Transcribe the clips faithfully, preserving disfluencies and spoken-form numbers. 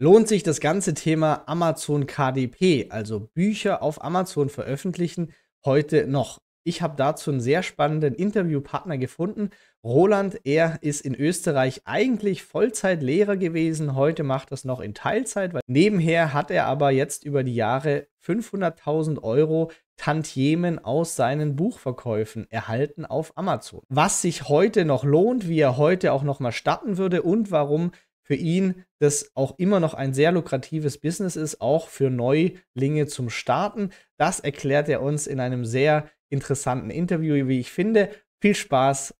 lohnt sich das ganze Thema Amazon K D P, also Bücher auf Amazon veröffentlichen, heute noch? Ich habe dazu einen sehr spannenden Interviewpartner gefunden, Roland. Er ist in Österreich eigentlich Vollzeitlehrer gewesen, heute macht das noch in Teilzeit. Weil nebenher hat er aber jetzt über die Jahre fünfhunderttausend Euro Tantiemen aus seinen Buchverkäufen erhalten auf Amazon. Was sich heute noch lohnt, wie er heute auch nochmal starten würde und warum für ihn das auch immer noch ein sehr lukratives Business ist, auch für Neulinge zum Starten. Das erklärt er uns in einem sehr interessanten Interview, wie ich finde. Viel Spaß!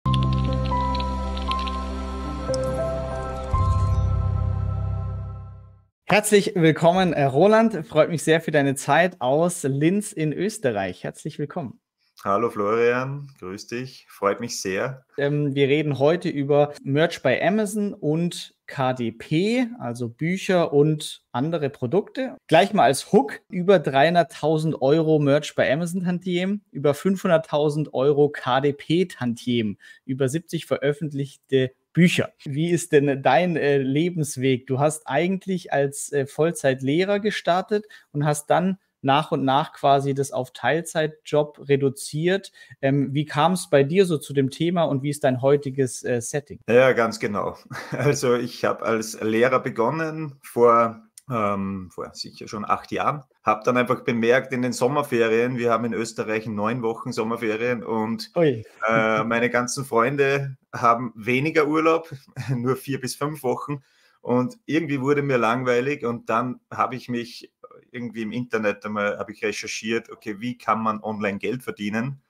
Herzlich willkommen, Roland. Freut mich sehr für deine Zeit aus Linz in Österreich. Herzlich willkommen. Hallo Florian, grüß dich. Freut mich sehr. Ähm, wir reden heute über Merch bei Amazon und K D P, also Bücher und andere Produkte. Gleich mal als Hook, über dreihunderttausend Euro Merch bei Amazon Tantiem, über fünfhunderttausend Euro K D P Tantiem, über siebzig veröffentlichte Bücher. Wie ist denn dein äh, Lebensweg? Du hast eigentlich als äh, Vollzeitlehrer gestartet und hast dann nach und nach quasi das auf Teilzeitjob reduziert. Ähm, wie kam es bei dir so zu dem Thema und wie ist dein heutiges äh, Setting? Ja, ganz genau. Also ich habe als Lehrer begonnen vor, ähm, vor sicher schon acht Jahren. Habe dann einfach bemerkt in den Sommerferien, wir haben in Österreich neun Wochen Sommerferien und äh, meine ganzen Freunde haben weniger Urlaub, nur vier bis fünf Wochen. Und irgendwie wurde mir langweilig und dann habe ich mich irgendwie im Internet einmal habe ich recherchiert, okay, wie kann man online Geld verdienen?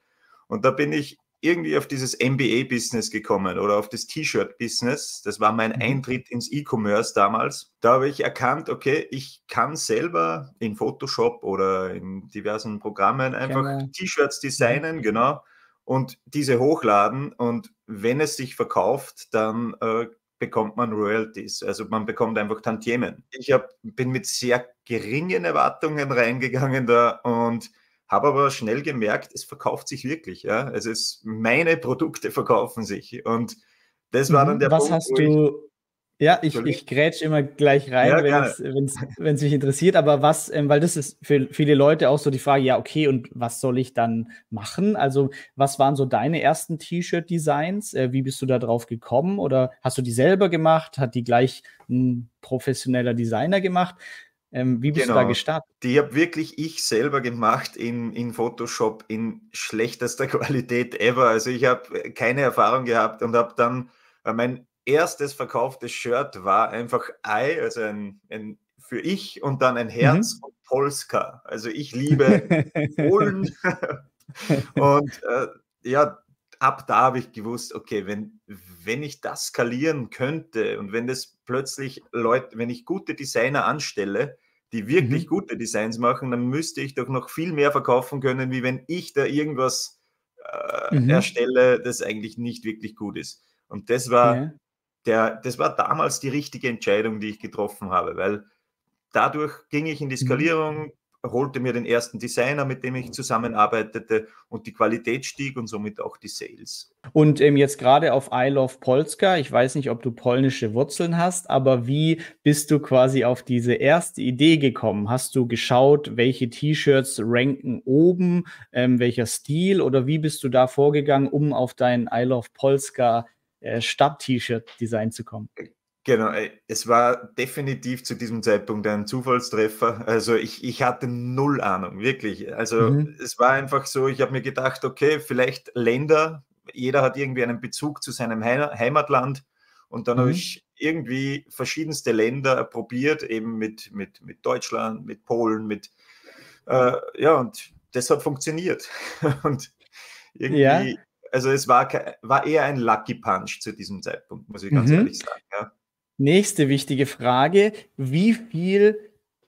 Und da bin ich irgendwie auf dieses M B A-Business gekommen oder auf das T-Shirt-Business. Das war mein Eintritt ins E-Commerce damals. Da habe ich erkannt, okay, ich kann selber in Photoshop oder in diversen Programmen einfach T-Shirts designen, genau, und diese hochladen. Und wenn es sich verkauft, dann äh, bekommt man Royalties, also man bekommt einfach Tantiemen. Ich hab, bin mit sehr geringen Erwartungen reingegangen da und habe aber schnell gemerkt, es verkauft sich wirklich. Ja? Also es, meine Produkte verkaufen sich und das war dann der Was Punkt, hast du? Ich, ja, ich, ich grätsch immer gleich rein, ja, wenn es mich interessiert, aber was, ähm, weil das ist für viele Leute auch so die Frage, ja okay, und was soll ich dann machen? Also was waren so deine ersten T-Shirt-Designs? Äh, wie bist du da drauf gekommen? Oder hast du die selber gemacht? Hat die gleich ein professioneller Designer gemacht? Ähm, wie bist genau. du da gestartet? Die habe wirklich ich selber gemacht in, in Photoshop in schlechtester Qualität ever. Also ich habe keine Erfahrung gehabt und habe dann äh, mein erstes verkauftes Shirt war einfach Ei, also ein, ein für ich und dann ein Herz mhm. und Polska. Also ich liebe Polen und äh, ja, ab da habe ich gewusst, okay, wenn, wenn ich das skalieren könnte und wenn das plötzlich Leute, wenn ich gute Designer anstelle, die wirklich mhm. gute Designs machen, dann müsste ich doch noch viel mehr verkaufen können, wie wenn ich da irgendwas äh, mhm. erstelle, das eigentlich nicht wirklich gut ist. Und das war ja. Der, das war damals die richtige Entscheidung, die ich getroffen habe, weil dadurch ging ich in die Skalierung, holte mir den ersten Designer, mit dem ich zusammenarbeitete und die Qualität stieg und somit auch die Sales. Und ähm, jetzt gerade auf I Love Polska, ich weiß nicht, ob du polnische Wurzeln hast, aber wie bist du quasi auf diese erste Idee gekommen? Hast du geschaut, welche T-Shirts ranken oben, ähm, welcher Stil oder wie bist du da vorgegangen, um auf dein I Love Polska Stadt-T-Shirt-Design zu kommen? Genau, es war definitiv zu diesem Zeitpunkt ein Zufallstreffer. Also ich, ich hatte null Ahnung, wirklich. Also mhm. es war einfach so, ich habe mir gedacht, okay, vielleicht Länder, jeder hat irgendwie einen Bezug zu seinem Heimatland und dann mhm. habe ich irgendwie verschiedenste Länder probiert, eben mit, mit, mit Deutschland, mit Polen, mit äh, ja, und das hat funktioniert. Und irgendwie... Ja. Also es war, war eher ein Lucky Punch zu diesem Zeitpunkt, muss ich ganz mhm. ehrlich sagen. Ja. Nächste wichtige Frage, wie viel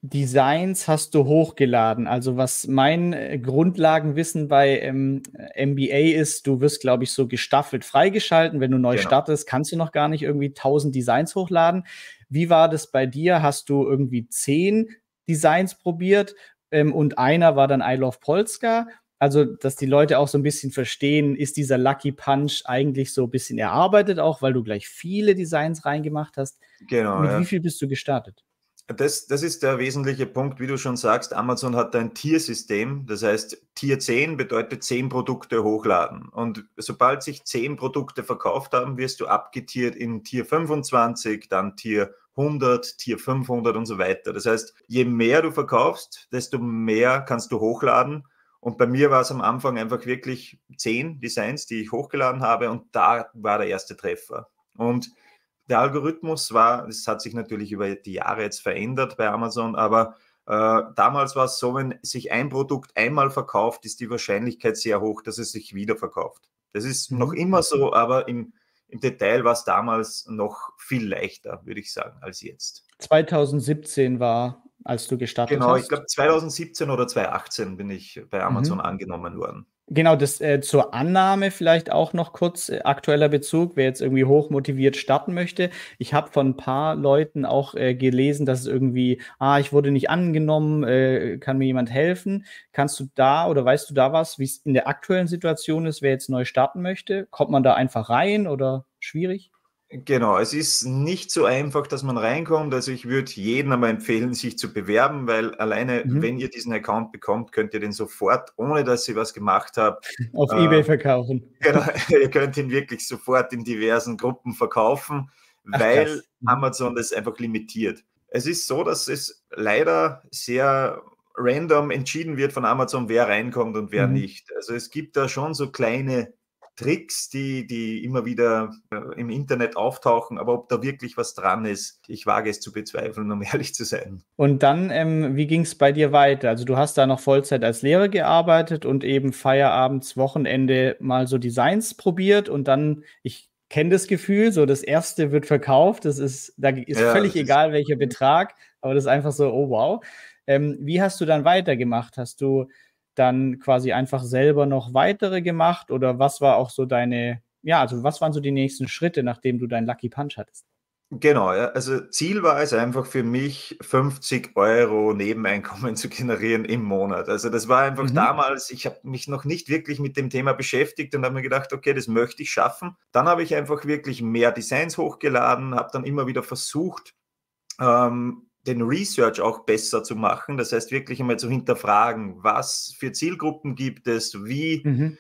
Designs hast du hochgeladen? Also was mein Grundlagenwissen bei ähm, M B A ist, du wirst, glaube ich, so gestaffelt freigeschalten. Wenn du neu genau. startest, kannst du noch gar nicht irgendwie tausend Designs hochladen. Wie war das bei dir? Hast du irgendwie zehn Designs probiert ähm, und einer war dann I Love Polska? Also, dass die Leute auch so ein bisschen verstehen, ist dieser Lucky Punch eigentlich so ein bisschen erarbeitet auch, weil du gleich viele Designs reingemacht hast. Genau. Mit ja. wie viel bist du gestartet? Das, das ist der wesentliche Punkt, wie du schon sagst, Amazon hat ein Tier-System, das heißt Tier zehn bedeutet zehn Produkte hochladen und sobald sich zehn Produkte verkauft haben, wirst du abgetiert in Tier fünfundzwanzig, dann Tier hundert, Tier fünfhundert und so weiter. Das heißt, je mehr du verkaufst, desto mehr kannst du hochladen und bei mir war es am Anfang einfach wirklich zehn Designs, die ich hochgeladen habe und da war der erste Treffer und der Algorithmus war, das hat sich natürlich über die Jahre jetzt verändert bei Amazon, aber äh, damals war es so, wenn sich ein Produkt einmal verkauft, ist die Wahrscheinlichkeit sehr hoch, dass es sich wieder verkauft. Das ist noch immer so, aber im, im Detail war es damals noch viel leichter, würde ich sagen, als jetzt. zweitausendsiebzehn war, als du gestartet genau, hast. Genau, ich glaube zweitausendsiebzehn oder zweitausendachtzehn bin ich bei Amazon mhm. angenommen worden. Genau, das äh, zur Annahme vielleicht auch noch kurz, äh, aktueller Bezug, wer jetzt irgendwie hochmotiviert starten möchte. Ich habe von ein paar Leuten auch äh, gelesen, dass es irgendwie, ah, ich wurde nicht angenommen, äh, kann mir jemand helfen? Kannst du da oder weißt du da was, wie es in der aktuellen Situation ist, wer jetzt neu starten möchte? Kommt man da einfach rein oder schwierig? Genau, es ist nicht so einfach, dass man reinkommt. Also ich würde jedem aber empfehlen, sich zu bewerben, weil alleine, mhm. wenn ihr diesen Account bekommt, könnt ihr den sofort, ohne dass ihr was gemacht habt, auf äh, eBay verkaufen. Genau, ihr könnt ihn wirklich sofort in diversen Gruppen verkaufen, Ach, weil krass. Amazon das einfach limitiert. Es ist so, dass es leider sehr random entschieden wird von Amazon, wer reinkommt und wer mhm. nicht. Also es gibt da schon so kleine Tricks, die, die immer wieder äh, im Internet auftauchen, aber ob da wirklich was dran ist, ich wage es zu bezweifeln, um ehrlich zu sein. Und dann, ähm, wie ging es bei dir weiter? Also du hast da noch Vollzeit als Lehrer gearbeitet und eben Feierabends, Wochenende mal so Designs probiert und dann, ich kenne das Gefühl, so das erste wird verkauft, das ist, da ist ja, völlig egal, ist welcher Betrag, aber das ist einfach so, oh wow. Ähm, wie hast du dann weitergemacht? Hast du dann quasi einfach selber noch weitere gemacht oder was war auch so deine, ja, also was waren so die nächsten Schritte, nachdem du deinen Lucky Punch hattest? Genau, ja, also Ziel war es einfach für mich, fünfzig Euro Nebeneinkommen zu generieren im Monat. Also das war einfach mhm. damals, ich habe mich noch nicht wirklich mit dem Thema beschäftigt und habe mir gedacht, okay, das möchte ich schaffen. Dann habe ich einfach wirklich mehr Designs hochgeladen, habe dann immer wieder versucht, ähm, den Research auch besser zu machen. Das heißt, wirklich einmal zu hinterfragen, was für Zielgruppen gibt es, wie, mhm.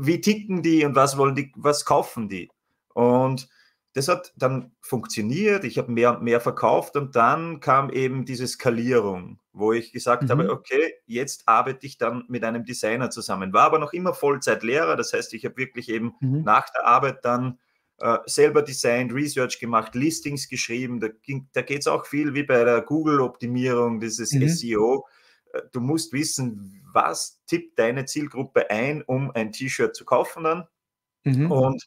wie ticken die und was wollen die, was kaufen die. Und das hat dann funktioniert. Ich habe mehr und mehr verkauft und dann kam eben diese Skalierung, wo ich gesagt mhm. habe, okay, jetzt arbeite ich dann mit einem Designer zusammen. War aber noch immer Vollzeitlehrer. Das heißt, ich habe wirklich eben mhm. nach der Arbeit dann Uh, selber designt, Research gemacht, Listings geschrieben, da, da geht es auch viel wie bei der Google-Optimierung, dieses mhm. S E O. Uh, du musst wissen, was tippt deine Zielgruppe ein, um ein T-Shirt zu kaufen dann. Mhm. Und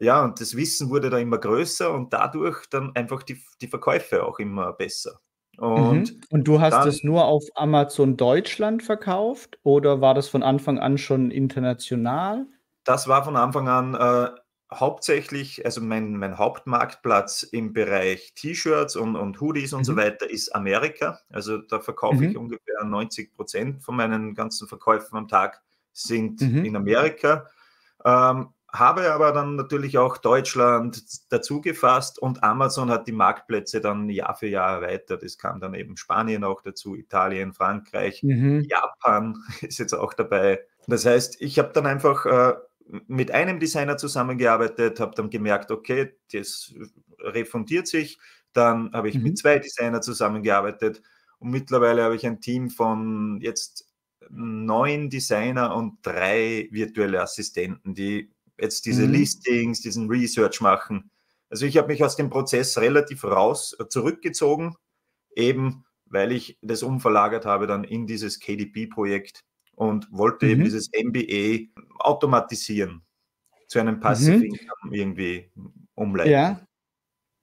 ja, und das Wissen wurde da immer größer und dadurch dann einfach die, die Verkäufe auch immer besser. Und, mhm. und du hast dann, das nur auf Amazon Deutschland verkauft oder war das von Anfang an schon international? Das war von Anfang an äh, hauptsächlich, also mein, mein Hauptmarktplatz im Bereich T-Shirts und, und Hoodies und mhm. so weiter ist Amerika. Also da verkaufe mhm. ich ungefähr neunzig Prozent von meinen ganzen Verkäufen am Tag sind mhm. in Amerika. Ähm, habe aber dann natürlich auch Deutschland dazu gefasst und Amazon hat die Marktplätze dann Jahr für Jahr erweitert. Es kam dann eben Spanien auch dazu, Italien, Frankreich, mhm. Japan ist jetzt auch dabei. Das heißt, ich habe dann einfach äh, mit einem Designer zusammengearbeitet, habe dann gemerkt, okay, das refundiert sich. Dann habe ich mhm. mit zwei Designern zusammengearbeitet und mittlerweile habe ich ein Team von jetzt neun Designer und drei virtuelle Assistenten, die jetzt diese mhm. Listings, diesen Research machen. Also ich habe mich aus dem Prozess relativ raus zurückgezogen, eben weil ich das umverlagert habe dann in dieses K D P-Projekt. Und wollte mhm. eben dieses M B A automatisieren, zu einem Passive mhm. Income irgendwie umleiten. Ja,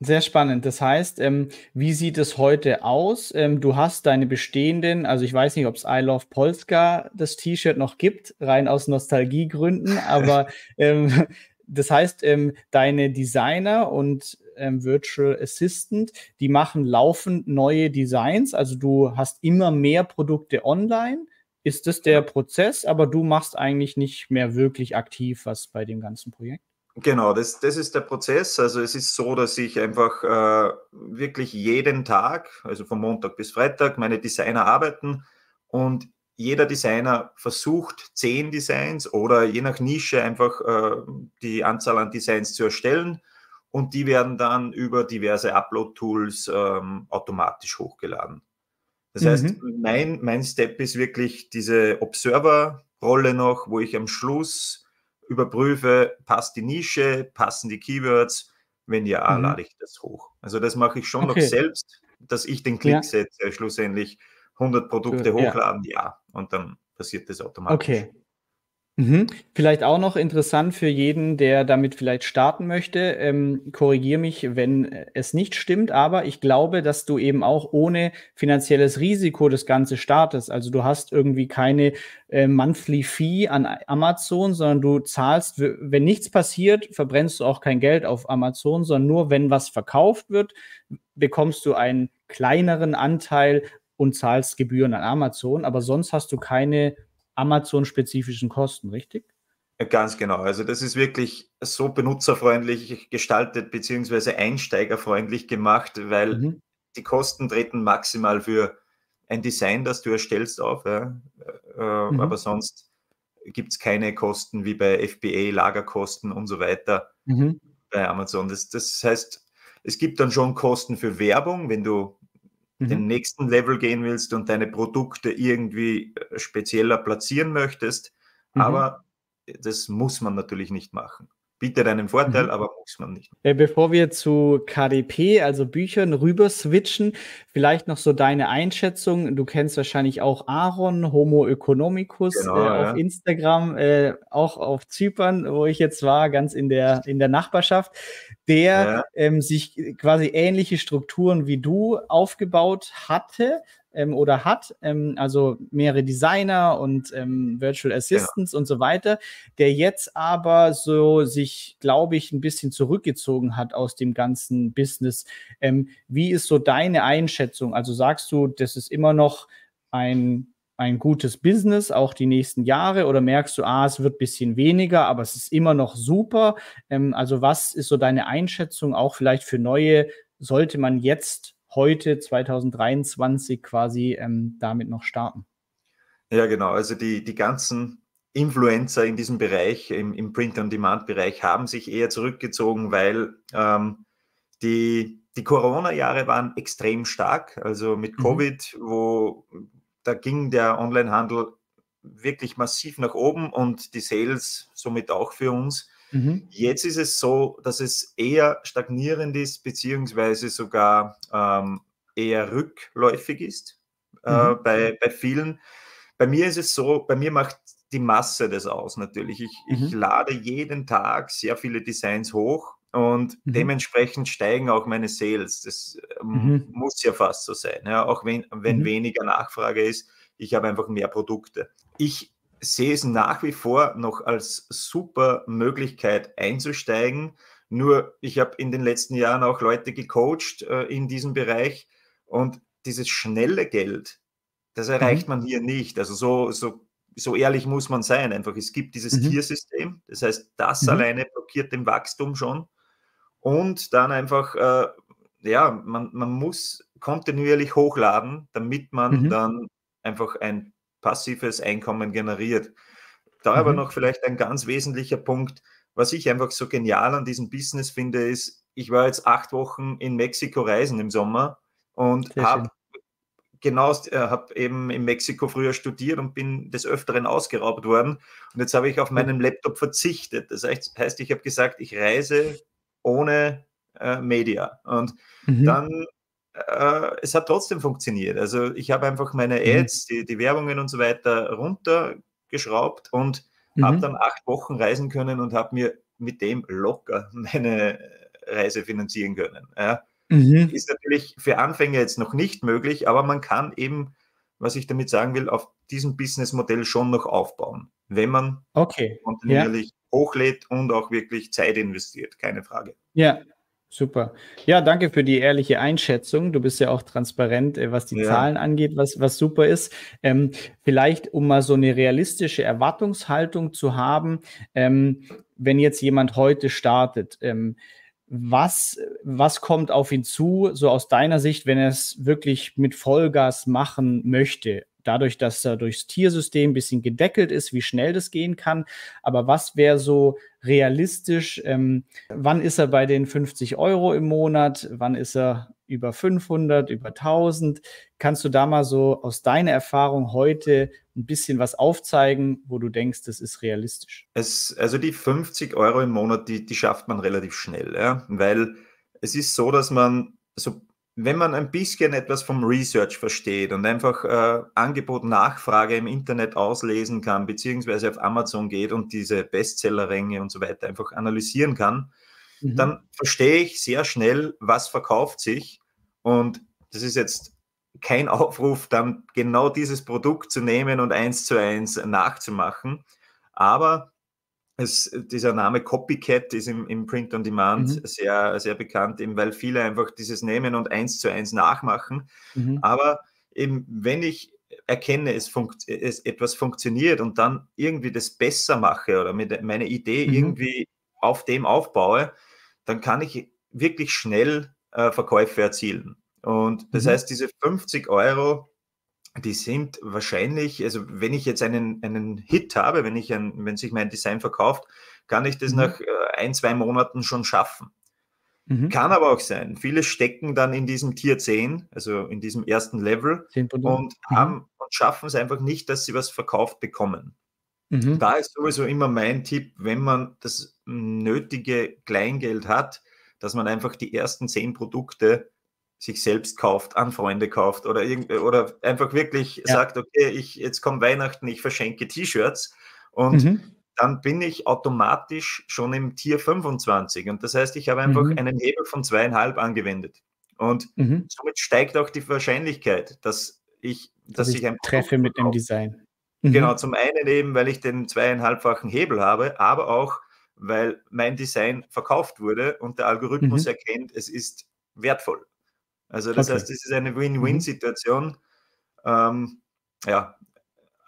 sehr spannend. Das heißt, ähm, wie sieht es heute aus? Ähm, du hast deine bestehenden, also ich weiß nicht, ob es I Love Polska das T-Shirt noch gibt, rein aus Nostalgiegründen, aber ähm, das heißt, ähm, deine Designer und ähm, Virtual Assistant, die machen laufend neue Designs, also du hast immer mehr Produkte online. Ist das der Prozess, aber du machst eigentlich nicht mehr wirklich aktiv was bei dem ganzen Projekt? Genau, das, das ist der Prozess. Also es ist so, dass ich einfach äh, wirklich jeden Tag, also von Montag bis Freitag, meine Designer arbeiten und jeder Designer versucht, zehn Designs oder je nach Nische einfach äh, die Anzahl an Designs zu erstellen und die werden dann über diverse Upload-Tools ähm, automatisch hochgeladen. Das mhm. heißt, mein, mein Step ist wirklich diese Observer-Rolle noch, wo ich am Schluss überprüfe, passt die Nische, passen die Keywords, wenn ja, mhm. lade ich das hoch. Also das mache ich schon okay. noch selbst, dass ich den Klick ja. setze, schlussendlich hundert Produkte cool. hochladen, ja. ja, und dann passiert das automatisch. Okay. Mhm. Vielleicht auch noch interessant für jeden, der damit vielleicht starten möchte, ähm, korrigiere mich, wenn es nicht stimmt, aber ich glaube, dass du eben auch ohne finanzielles Risiko das Ganze startest. Also du hast irgendwie keine äh, Monthly Fee an Amazon, sondern du zahlst, wenn nichts passiert, verbrennst du auch kein Geld auf Amazon, sondern nur wenn was verkauft wird, bekommst du einen kleineren Anteil und zahlst Gebühren an Amazon, aber sonst hast du keine Amazon-spezifischen Kosten, richtig? Ganz genau. Also das ist wirklich so benutzerfreundlich gestaltet beziehungsweise einsteigerfreundlich gemacht, weil mhm. die Kosten treten maximal für ein Design, das du erstellst, auf. Ja? Äh, mhm. Aber sonst gibt es keine Kosten wie bei F B A, Lagerkosten und so weiter mhm. bei Amazon. Das, das heißt, es gibt dann schon Kosten für Werbung, wenn du den nächsten Level gehen willst und deine Produkte irgendwie spezieller platzieren möchtest, mhm. aber das muss man natürlich nicht machen. Bietet einen Vorteil, mhm. aber muss man nicht. Bevor wir zu K D P, also Büchern, rüber switchen, vielleicht noch so deine Einschätzung. Du kennst wahrscheinlich auch Aaron Homo Economicus genau, äh, ja. auf Instagram, äh, auch auf Zypern, wo ich jetzt war, ganz in der, in der Nachbarschaft, der ja. ähm, sich quasi ähnliche Strukturen wie du aufgebaut hatte. oder hat, also mehrere Designer und Virtual Assistants ja. und so weiter, der jetzt aber so sich, glaube ich, ein bisschen zurückgezogen hat aus dem ganzen Business. Wie ist so deine Einschätzung? Also sagst du, das ist immer noch ein, ein gutes Business, auch die nächsten Jahre, oder merkst du, ah, es wird ein bisschen weniger, aber es ist immer noch super? Also was ist so deine Einschätzung, auch vielleicht für neue, sollte man jetzt heute zweitausenddreiundzwanzig quasi ähm, damit noch starten? Ja, genau. Also die, die ganzen Influencer in diesem Bereich, im, im Print-on-Demand-Bereich, haben sich eher zurückgezogen, weil ähm, die, die Corona-Jahre waren extrem stark. Also mit mhm. Covid, wo da ging der Onlinehandel wirklich massiv nach oben und die Sales somit auch für uns. Mhm. Jetzt ist es so, dass es eher stagnierend ist, beziehungsweise sogar ähm, eher rückläufig ist äh, mhm. bei, bei vielen. Bei mir ist es so, bei mir macht die Masse das aus natürlich. Ich, mhm. ich lade jeden Tag sehr viele Designs hoch und mhm. dementsprechend steigen auch meine Sales. Das mhm. muss ja fast so sein, ja? Auch wenn, wenn mhm. weniger Nachfrage ist. Ich habe einfach mehr Produkte. Ich sehe es nach wie vor noch als super Möglichkeit einzusteigen. Nur ich habe in den letzten Jahren auch Leute gecoacht äh, in diesem Bereich und dieses schnelle Geld, das erreicht man hier nicht. Also so, so, so ehrlich muss man sein. Einfach, es gibt dieses mhm. Tiersystem. Das heißt, das mhm. alleine blockiert den Wachstum schon. Und dann einfach, äh, ja, man, man muss kontinuierlich hochladen, damit man mhm. dann einfach ein passives Einkommen generiert. Da mhm. aber noch vielleicht ein ganz wesentlicher Punkt, was ich einfach so genial an diesem Business finde, ist, ich war jetzt acht Wochen in Mexiko reisen im Sommer und habe genau, äh, hab eben in Mexiko früher studiert und bin des Öfteren ausgeraubt worden. Und jetzt habe ich auf meinen Laptop verzichtet. Das heißt, heißt ich habe gesagt, ich reise ohne äh, Media. Und mhm. dann es hat trotzdem funktioniert. Also ich habe einfach meine Ads, die, die Werbungen und so weiter runtergeschraubt und mhm. habe dann acht Wochen reisen können und habe mir mit dem locker meine Reise finanzieren können. Ja. Mhm. Ist natürlich für Anfänger jetzt noch nicht möglich, aber man kann eben, was ich damit sagen will, auf diesem Businessmodell schon noch aufbauen, wenn man okay. kontinuierlich ja. hochlädt und auch wirklich Zeit investiert, keine Frage. Ja. Super. Ja, danke für die ehrliche Einschätzung. Du bist ja auch transparent, was die ja. Zahlen angeht, was, was super ist. Ähm, vielleicht, um mal so eine realistische Erwartungshaltung zu haben, ähm, wenn jetzt jemand heute startet, ähm, was, was kommt auf ihn zu, so aus deiner Sicht, wenn er es wirklich mit Vollgas machen möchte? Dadurch, dass er durchs Tiersystem ein bisschen gedeckelt ist, wie schnell das gehen kann. Aber was wäre so realistisch? Ähm, wann ist er bei den fünfzig Euro im Monat? Wann ist er über fünfhundert, über tausend? Kannst du da mal so aus deiner Erfahrung heute ein bisschen was aufzeigen, wo du denkst, das ist realistisch? Es, also die fünfzig Euro im Monat, die, die schafft man relativ schnell, ja? Weil es ist so, dass man so, wenn man ein bisschen etwas vom Research versteht und einfach äh, Angebot, Nachfrage im Internet auslesen kann, beziehungsweise auf Amazon geht und diese Bestsellerränge und so weiter einfach analysieren kann, mhm. dann verstehe ich sehr schnell, was verkauft sich. Und das ist jetzt kein Aufruf, dann genau dieses Produkt zu nehmen und eins zu eins nachzumachen. Aber es, dieser Name Copycat ist im, im Print on Demand mhm. sehr, sehr bekannt, eben weil viele einfach dieses nehmen und eins zu eins nachmachen. Mhm. Aber eben, wenn ich erkenne, es, funkt, es etwas funktioniert und dann irgendwie das besser mache oder mit meiner Idee mhm. irgendwie auf dem aufbaue, dann kann ich wirklich schnell äh, Verkäufe erzielen. Und das mhm. heißt, diese fünfzig Euro, die sind wahrscheinlich, also wenn ich jetzt einen, einen Hit habe, wenn, ich ein, wenn sich mein Design verkauft, kann ich das mhm. nach äh, ein, zwei Monaten schon schaffen. Mhm. Kann aber auch sein. Viele stecken dann in diesem Tier zehn, also in diesem ersten Level und, haben, mhm. und schaffen es einfach nicht, dass sie was verkauft bekommen. Mhm. Da ist sowieso immer mein Tipp, wenn man das nötige Kleingeld hat, dass man einfach die ersten zehn Produkte sich selbst kauft, an Freunde kauft oder, irgend, oder einfach wirklich ja. sagt, okay, ich, jetzt kommt Weihnachten, ich verschenke T-Shirts und mhm. dann bin ich automatisch schon im Tier fünfundzwanzig und das heißt, ich habe einfach mhm. einen Hebel von zweieinhalb angewendet und mhm. somit steigt auch die Wahrscheinlichkeit, dass ich, dass dass ich, ich ein treffe mit dem Design. Mhm. Genau, zum einen eben, weil ich den zweieinhalbfachen Hebel habe, aber auch, weil mein Design verkauft wurde und der Algorithmus mhm. erkennt, es ist wertvoll. Also das okay. heißt, es ist eine Win-Win-Situation. Ähm, ja,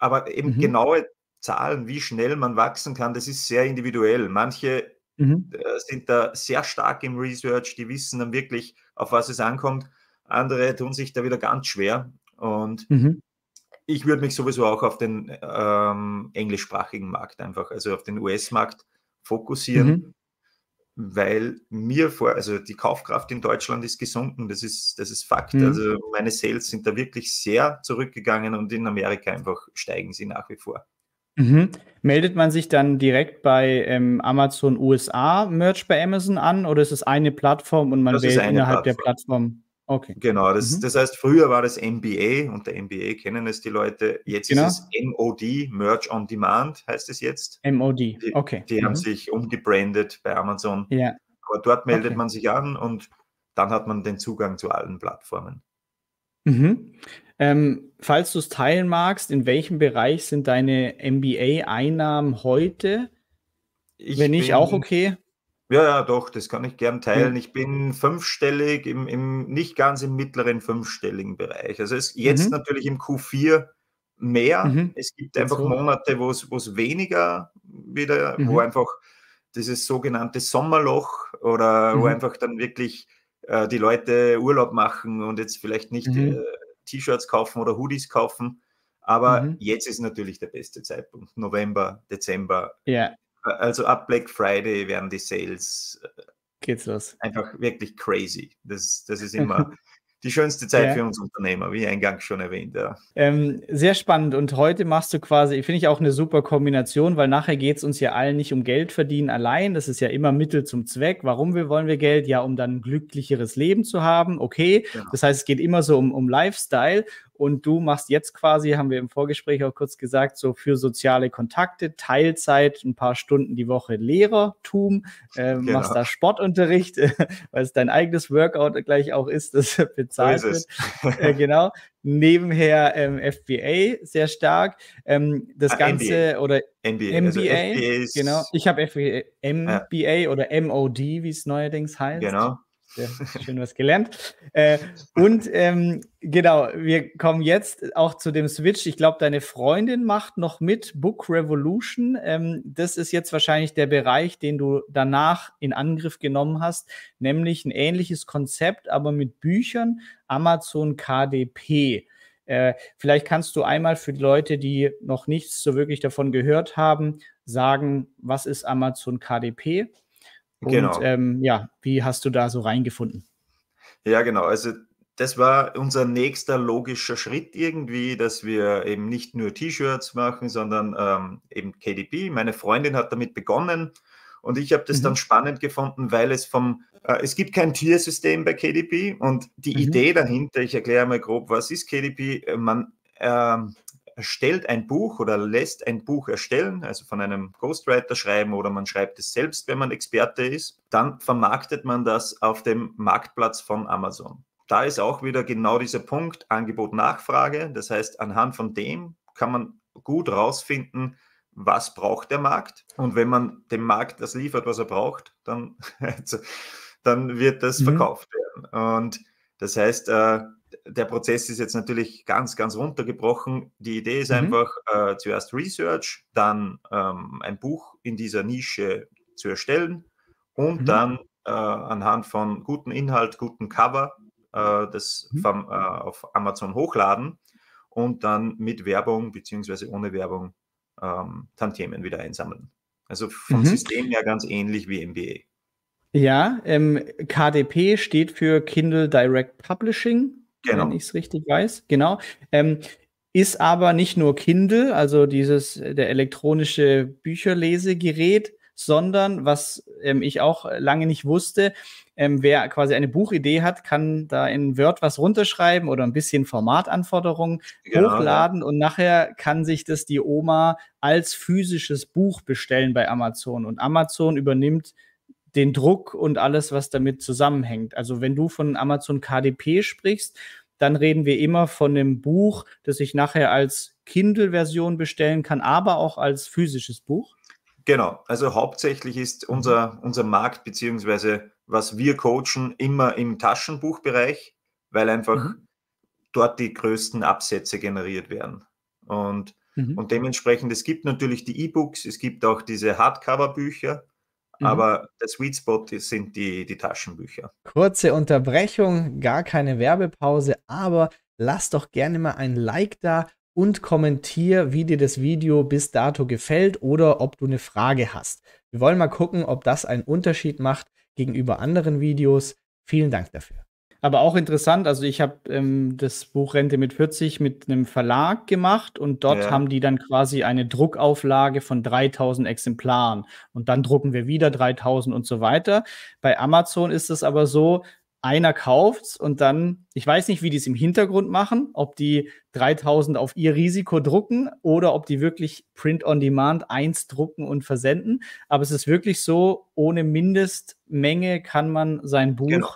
aber eben mhm. genaue Zahlen, wie schnell man wachsen kann, das ist sehr individuell. Manche mhm. äh, sind da sehr stark im Research, die wissen dann wirklich, auf was es ankommt. Andere tun sich da wieder ganz schwer. Und mhm. ich würde mich sowieso auch auf den ähm, englischsprachigen Markt einfach, also auf den U S-Markt fokussieren. Mhm. Weil mir vor, also die Kaufkraft in Deutschland ist gesunken, das ist, das ist Fakt. Mhm. Also meine Sales sind da wirklich sehr zurückgegangen und in Amerika einfach steigen sie nach wie vor. Mhm. Meldet man sich dann direkt bei ähm, Amazon U S A Merch bei Amazon an oder ist es eine Plattform und man das wählt innerhalb Plattform. der Plattform? Okay. Genau, das, mhm. das heißt, früher war das M B A, unter M B A kennen es die Leute, jetzt genau. ist es M O D, Merch on Demand heißt es jetzt. M O D, die, okay. Die mhm. haben sich umgebrandet bei Amazon. Ja. Aber dort meldet okay. man sich an und dann hat man den Zugang zu allen Plattformen. Mhm. Ähm, falls du es teilen magst, in welchem Bereich sind deine M B A-Einnahmen heute? Ich Wenn nicht, auch okay. Ja, ja, doch, das kann ich gern teilen. Ich bin fünfstellig, im, im, nicht ganz im mittleren fünfstelligen Bereich. Also es ist jetzt mhm. natürlich im Q vier mehr. Mhm. Es gibt einfach so Monate, wo es weniger wieder, mhm. wo einfach dieses sogenannte Sommerloch oder mhm. wo einfach dann wirklich äh, die Leute Urlaub machen und jetzt vielleicht nicht mhm. äh, T-Shirts kaufen oder Hoodies kaufen. Aber mhm. jetzt ist natürlich der beste Zeitpunkt. November, Dezember. Ja. Yeah. Also ab Black Friday werden die Sales Geht's los. einfach wirklich crazy. Das, das ist immer die schönste Zeit ja. für uns Unternehmer, wie eingangs schon erwähnt. Ja. Ähm, sehr spannend. Und heute machst du quasi, finde ich auch eine super Kombination, weil nachher geht es uns ja allen nicht um Geld verdienen allein. Das ist ja immer Mittel zum Zweck. Warum wir, wollen wir Geld? Ja, um dann ein glücklicheres Leben zu haben. Okay, ja. Das heißt, es geht immer so um, um Lifestyle. Und du machst jetzt quasi, haben wir im Vorgespräch auch kurz gesagt, so für soziale Kontakte, Teilzeit, ein paar Stunden die Woche Lehrertum, äh, genau. machst da Sportunterricht, äh, weil es dein eigenes Workout gleich auch ist, das bezahlt so ist wird. Äh, genau. Nebenher ähm, F B A sehr stark. Ähm, das ah, Ganze M B A. Oder M B A. Also F B A genau. Ich habe F B A, M B A ja. oder M O D, wie es neuerdings heißt. Genau. Siehste, schön was gelernt. Äh, und ähm, genau, wir kommen jetzt auch zu dem Switch. Ich glaube, deine Freundin macht noch mit, Book Revolution. Ähm, das ist jetzt wahrscheinlich der Bereich, den du danach in Angriff genommen hast, nämlich ein ähnliches Konzept, aber mit Büchern, Amazon K D P. Äh, vielleicht kannst du einmal für die Leute, die noch nichts so wirklich davon gehört haben, sagen, was ist Amazon K D P? Und genau. ähm, ja, wie hast du da so reingefunden? Ja, genau. Also das war unser nächster logischer Schritt irgendwie, dass wir eben nicht nur T-Shirts machen, sondern ähm, eben K D P. Meine Freundin hat damit begonnen und ich habe das mhm. dann spannend gefunden, weil es vom, äh, es gibt kein Tiersystem bei K D P und die mhm. Idee dahinter, ich erkläre mal grob, was ist K D P? Man äh, erstellt ein Buch oder lässt ein Buch erstellen, also von einem Ghostwriter schreiben oder man schreibt es selbst, wenn man Experte ist. Dann vermarktet man das auf dem Marktplatz von Amazon. Da ist auch wieder genau dieser Punkt Angebot-Nachfrage. Das heißt, anhand von dem kann man gut rausfinden, was braucht der Markt. Und wenn man dem Markt das liefert, was er braucht, dann, dann wird das mhm. verkauft werden. Und das heißt, der Prozess ist jetzt natürlich ganz, ganz runtergebrochen. Die Idee ist mhm. einfach, äh, zuerst Research, dann ähm, ein Buch in dieser Nische zu erstellen und mhm. dann äh, anhand von gutem Inhalt, gutem Cover, äh, das mhm. vom, äh, auf Amazon hochladen und dann mit Werbung bzw. ohne Werbung ähm, Tantiemen wieder einsammeln. Also vom mhm. System her ganz ähnlich wie M B A. Ja, ähm, K D P steht für Kindle Direct Publishing. Genau. Wenn ich es richtig weiß, genau. Ähm, ist aber nicht nur Kindle, also dieses, der elektronische Bücherlesegerät, sondern, was ähm, ich auch lange nicht wusste, ähm, wer quasi eine Buchidee hat, kann da in Word was runterschreiben oder ein bisschen Formatanforderungen genau, hochladen ja. und nachher kann sich das die Oma als physisches Buch bestellen bei Amazon. Und Amazon übernimmt den Druck und alles, was damit zusammenhängt. Also wenn du von Amazon K D P sprichst, dann reden wir immer von einem Buch, das ich nachher als Kindle-Version bestellen kann, aber auch als physisches Buch. Genau, also hauptsächlich ist unser, unser Markt beziehungsweise was wir coachen, immer im Taschenbuchbereich, weil einfach mhm. dort die größten Absätze generiert werden. Und, mhm. und dementsprechend, es gibt natürlich die E-Books, es gibt auch diese Hardcover-Bücher, aber mhm. der Sweet Spot sind die, die Taschenbücher. Kurze Unterbrechung, gar keine Werbepause, aber lass doch gerne mal ein Like da und kommentier, wie dir das Video bis dato gefällt oder ob du eine Frage hast. Wir wollen mal gucken, ob das einen Unterschied macht gegenüber anderen Videos. Vielen Dank dafür. Aber auch interessant, also ich habe ähm, das Buch Rente mit vierzig mit einem Verlag gemacht und dort ja. haben die dann quasi eine Druckauflage von dreitausend Exemplaren und dann drucken wir wieder dreitausend und so weiter. Bei Amazon ist es aber so, einer kauft's und dann, ich weiß nicht, wie die es im Hintergrund machen, ob die dreitausend auf ihr Risiko drucken oder ob die wirklich Print-on-Demand eins drucken und versenden, aber es ist wirklich so, ohne Mindestmenge kann man sein Buch genau.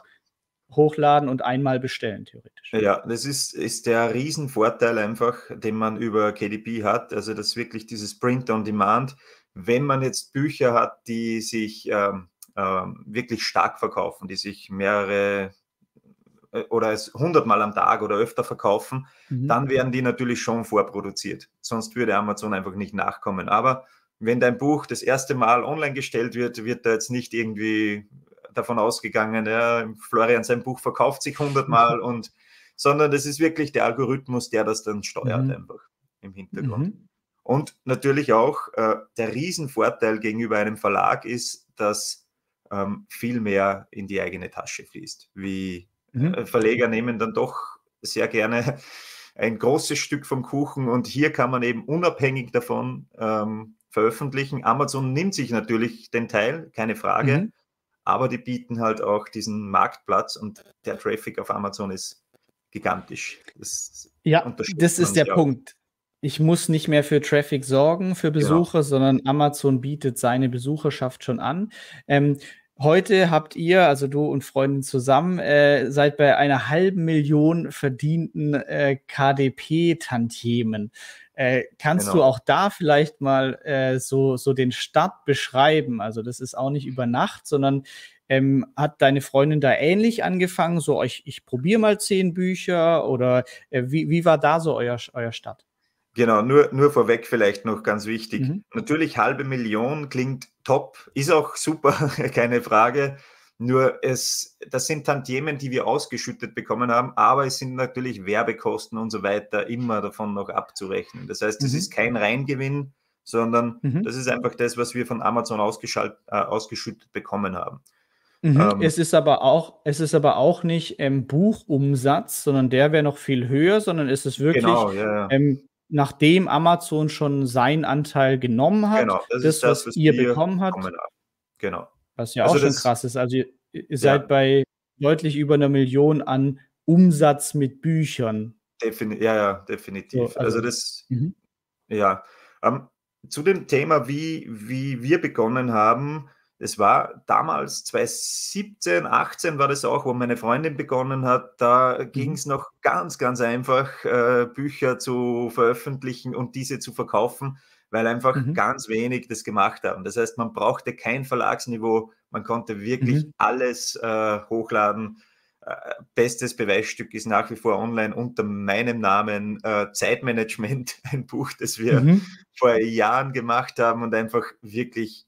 hochladen und einmal bestellen, theoretisch. Ja, das ist, ist der Riesenvorteil einfach, den man über K D P hat, also dass wirklich dieses Print on Demand, wenn man jetzt Bücher hat, die sich ähm, ähm, wirklich stark verkaufen, die sich mehrere äh, oder hundertmal am Tag oder öfter verkaufen, mhm. dann werden die natürlich schon vorproduziert. Sonst würde Amazon einfach nicht nachkommen. Aber wenn dein Buch das erste Mal online gestellt wird, wird da jetzt nicht irgendwie davon ausgegangen, ja, Florian, sein Buch verkauft sich hundertmal, und sondern das ist wirklich der Algorithmus, der das dann steuert, mhm. einfach im Hintergrund. Mhm. Und natürlich auch äh, der Riesenvorteil gegenüber einem Verlag ist, dass ähm, viel mehr in die eigene Tasche fließt. Wie mhm. äh, Verleger nehmen dann doch sehr gerne ein großes Stück vom Kuchen und hier kann man eben unabhängig davon ähm, veröffentlichen. Amazon nimmt sich natürlich den Teil, keine Frage, mhm. aber die bieten halt auch diesen Marktplatz und der Traffic auf Amazon ist gigantisch. Das ja, das ist der auch. Punkt. Ich muss nicht mehr für Traffic sorgen, für Besucher, genau. sondern Amazon bietet seine Besucherschaft schon an. Ähm, Heute habt ihr, also du und Freundin zusammen, äh, seid bei einer halben Million verdienten äh, K D P-Tantiemen. Äh, kannst genau. du auch da vielleicht mal äh, so, so den Start beschreiben? Also das ist auch nicht über Nacht, sondern ähm, hat deine Freundin da ähnlich angefangen? So, ich, ich probiere mal zehn Bücher oder äh, wie, wie war da so euer, euer Start? Genau, nur, nur vorweg vielleicht noch ganz wichtig. Mhm. Natürlich, halbe Million klingt top, ist auch super, keine Frage. Nur, es, das sind Tantiemen, die wir ausgeschüttet bekommen haben, aber es sind natürlich Werbekosten und so weiter immer davon noch abzurechnen. Das heißt, es mhm. ist kein Reingewinn, sondern mhm. das ist einfach das, was wir von Amazon ausgeschaltet, äh, ausgeschüttet bekommen haben. Mhm. Ähm, es ist aber auch, es ist aber auch nicht ähm, Buchumsatz, sondern der wäre noch viel höher, sondern es ist wirklich... Genau, ja, ja. Ähm, nachdem Amazon schon seinen Anteil genommen hat, genau, das, das, ist das, was, was ihr bekommen habt, genau. was ja also auch schon krass ist. Also ihr, ihr ja. seid bei deutlich über einer Million an Umsatz mit Büchern. Defin- ja, ja, definitiv. So, also, also das, mhm. ja. Ähm, zu dem Thema, wie, wie wir begonnen haben, es war damals zwanzig siebzehn, achtzehn war das auch, wo meine Freundin begonnen hat. Da ging es noch ganz, ganz einfach, äh, Bücher zu veröffentlichen und diese zu verkaufen, weil einfach mhm. ganz wenig das gemacht haben. Das heißt, man brauchte kein Verlagsniveau, man konnte wirklich mhm. alles äh, hochladen. Äh, bestes Beweisstück ist nach wie vor online unter meinem Namen äh, Zeitmanagement, ein Buch, das wir mhm. vor Jahren gemacht haben und einfach wirklich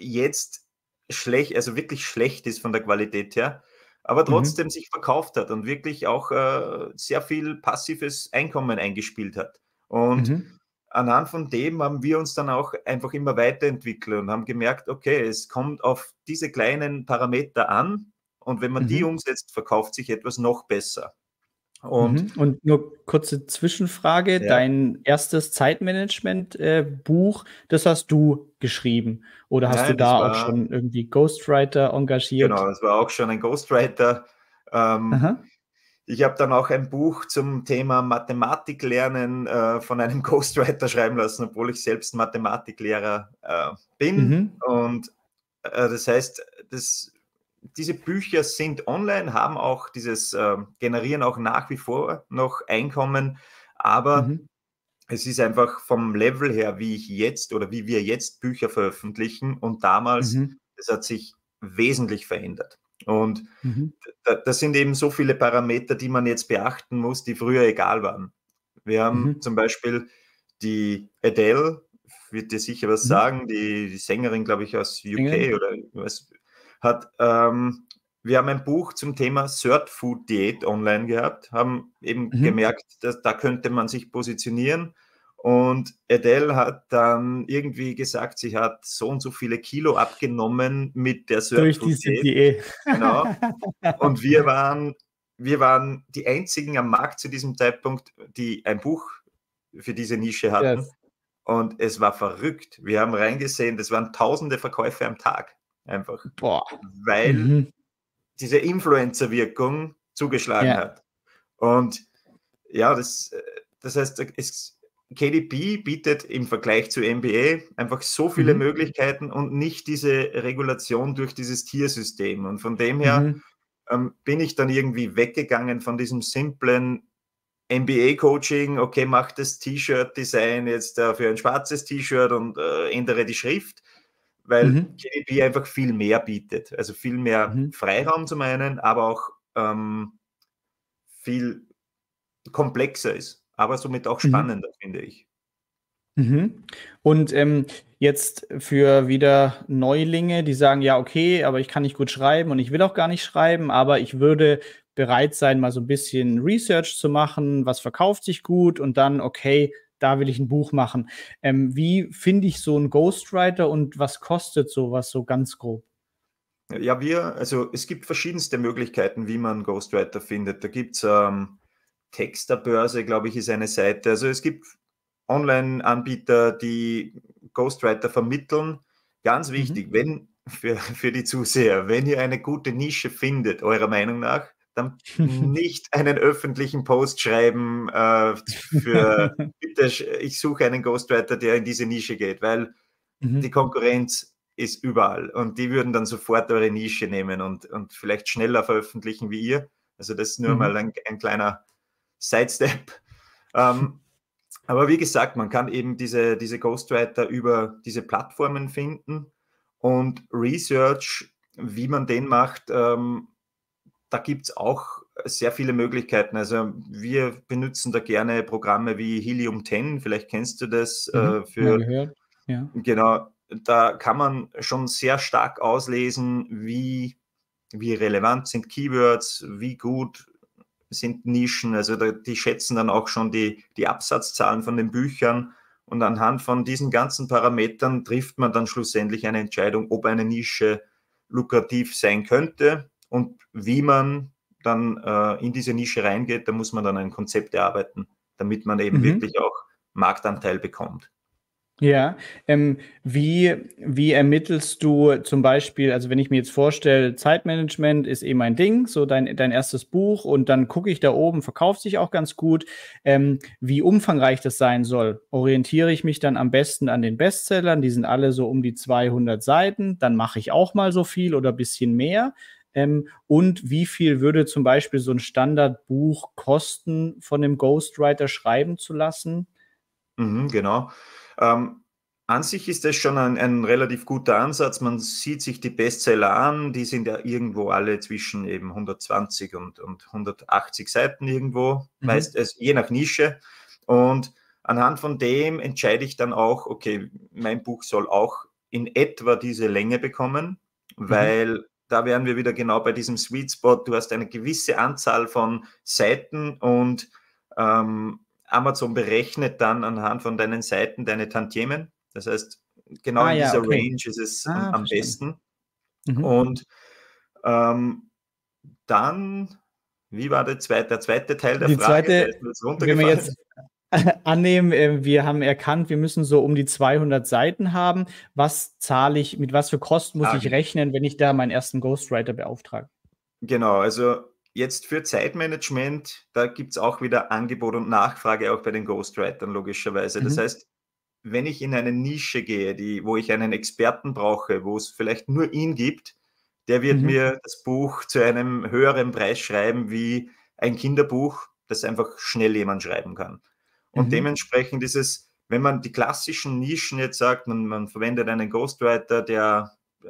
jetzt schlecht, also wirklich schlecht ist von der Qualität her, aber trotzdem mhm. sich verkauft hat und wirklich auch äh, sehr viel passives Einkommen eingespielt hat. Und mhm. anhand von dem haben wir uns dann auch einfach immer weiterentwickelt und haben gemerkt, okay, es kommt auf diese kleinen Parameter an und wenn man mhm. die umsetzt, verkauft sich etwas noch besser. Und, mhm. und nur kurze Zwischenfrage, ja. dein erstes Zeitmanagement-Buch, das hast du geschrieben oder hast Nein, du da war, auch schon irgendwie Ghostwriter engagiert? Genau, das war auch schon ein Ghostwriter. Ähm, ich habe dann auch ein Buch zum Thema Mathematiklernen äh, von einem Ghostwriter schreiben lassen, obwohl ich selbst Mathematiklehrer äh, bin mhm. und äh, das heißt, das diese Bücher sind online, haben auch dieses, äh, generieren auch nach wie vor noch Einkommen, aber mhm. es ist einfach vom Level her, wie ich jetzt oder wie wir jetzt Bücher veröffentlichen und damals, mhm. das hat sich wesentlich verändert. Und mhm. da, das sind eben so viele Parameter, die man jetzt beachten muss, die früher egal waren. Wir haben mhm. zum Beispiel die Adele, wird dir sicher was mhm. sagen, die, die Sängerin, glaube ich, aus U K England. Oder was hat, ähm, wir haben ein Buch zum Thema Sirtfood Diät online gehabt, haben eben mhm. gemerkt, dass da könnte man sich positionieren und Adele hat dann irgendwie gesagt, sie hat so und so viele Kilo abgenommen mit der Sirtfood Diät. Genau. Und wir waren, wir waren die einzigen am Markt zu diesem Zeitpunkt, die ein Buch für diese Nische hatten yes. und es war verrückt. Wir haben reingesehen, das waren tausende Verkäufe am Tag. Einfach, Boah. weil mhm. diese Influencer-Wirkung zugeschlagen ja. hat. Und ja, das, das heißt, es, K D P bietet im Vergleich zu M B A einfach so viele mhm. Möglichkeiten und nicht diese Regulation durch dieses Tiersystem. Und von dem her mhm. ähm, bin ich dann irgendwie weggegangen von diesem simplen M B A-Coaching, okay, mach das T-Shirt-Design jetzt äh, für ein schwarzes T-Shirt und äh, ändere die Schrift, weil mhm. K D P einfach viel mehr bietet. Also viel mehr mhm. Freiraum zum einen, aber auch ähm, viel komplexer ist, aber somit auch spannender, mhm. finde ich. Mhm. Und ähm, jetzt für wieder Neulinge, die sagen, ja, okay, aber ich kann nicht gut schreiben und ich will auch gar nicht schreiben, aber ich würde bereit sein, mal so ein bisschen Research zu machen, was verkauft sich gut und dann, okay, da will ich ein Buch machen. Ähm, wie finde ich so einen Ghostwriter und was kostet sowas so ganz grob? Ja, wir, also es gibt verschiedenste Möglichkeiten, wie man einen Ghostwriter findet. Da gibt es ähm, Texterbörse, glaube ich, ist eine Seite. Also es gibt Online-Anbieter, die Ghostwriter vermitteln. Ganz wichtig, mhm. wenn für, für die Zuseher, wenn ihr eine gute Nische findet, eurer Meinung nach, dann nicht einen öffentlichen Post schreiben äh, für, bitte, ich suche einen Ghostwriter, der in diese Nische geht, weil mhm. die Konkurrenz ist überall. Und die würden dann sofort eure Nische nehmen und, und vielleicht schneller veröffentlichen wie ihr. Also das ist nur mhm. mal ein, ein kleiner Sidestep. Ähm, aber wie gesagt, man kann eben diese, diese Ghostwriter über diese Plattformen finden und Research, wie man den macht, ähm, da gibt es auch sehr viele Möglichkeiten. Also wir benutzen da gerne Programme wie Helium zehn, vielleicht kennst du das. Mhm, äh, für, gehört. Ja. Genau, da kann man schon sehr stark auslesen, wie, wie relevant sind Keywords, wie gut sind Nischen. Also da, die schätzen dann auch schon die, die Absatzzahlen von den Büchern und anhand von diesen ganzen Parametern trifft man dann schlussendlich eine Entscheidung, ob eine Nische lukrativ sein könnte und wie man dann äh, in diese Nische reingeht. Da muss man dann ein Konzept erarbeiten, damit man eben mhm. wirklich auch Marktanteil bekommt. Ja, ähm, wie, wie ermittelst du zum Beispiel, also wenn ich mir jetzt vorstelle, Zeitmanagement ist eben ein Ding, so dein, dein erstes Buch und dann gucke ich da oben, verkauft sich auch ganz gut, ähm, wie umfangreich das sein soll, orientiere ich mich dann am besten an den Bestsellern, die sind alle so um die zweihundert Seiten, dann mache ich auch mal so viel oder ein bisschen mehr. Ähm, und wie viel würde zum Beispiel so ein Standardbuch kosten, von einem Ghostwriter schreiben zu lassen? Mhm, genau. Ähm, an sich ist das schon ein, ein relativ guter Ansatz. Man sieht sich die Bestseller an, die sind ja irgendwo alle zwischen eben hundertzwanzig und, und hundertachtzig Seiten irgendwo, mhm. meist, also je nach Nische. Und anhand von dem entscheide ich dann auch, okay, mein Buch soll auch in etwa diese Länge bekommen, mhm. weil da wären wir wieder genau bei diesem Sweet Spot. Du hast eine gewisse Anzahl von Seiten und ähm, Amazon berechnet dann anhand von deinen Seiten deine Tantiemen. Das heißt, genau ah, in dieser ja, okay. Range ist es ah, am besten. Mhm. Und ähm, dann, wie war der zweite, der zweite Teil der die Frage? Zweite, wenn wir jetzt annehmen, wir haben erkannt, wir müssen so um die zweihundert Seiten haben. Was zahle ich, mit was für Kosten muss ah, ich rechnen, wenn ich da meinen ersten Ghostwriter beauftrage? Genau, also jetzt für Zeitmanagement, da gibt es auch wieder Angebot und Nachfrage, auch bei den Ghostwritern logischerweise. Mhm. Das heißt, wenn ich in eine Nische gehe, die, wo ich einen Experten brauche, wo es vielleicht nur ihn gibt, der wird mhm. mir das Buch zu einem höheren Preis schreiben wie ein Kinderbuch, das einfach schnell jemand schreiben kann. Und mhm. dementsprechend ist es, wenn man die klassischen Nischen jetzt sagt, man, man verwendet einen Ghostwriter, der äh,